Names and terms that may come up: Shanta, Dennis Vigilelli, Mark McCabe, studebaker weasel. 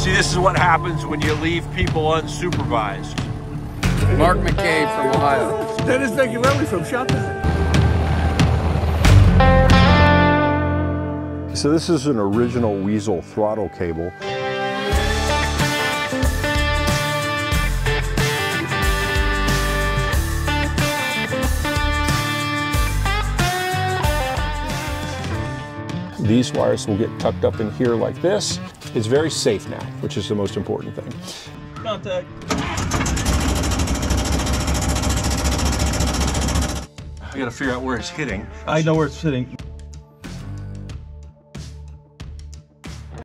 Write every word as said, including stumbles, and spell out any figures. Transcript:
See, this is what happens when you leave people unsupervised. Mark McCabe from Ohio. Dennis Vigilelli from Shanta. So this is an original weasel throttle cable. These wires will get tucked up in here like this. It's very safe now, which is the most important thing. Contact. I gotta figure out where it's hitting. I know where it's hitting.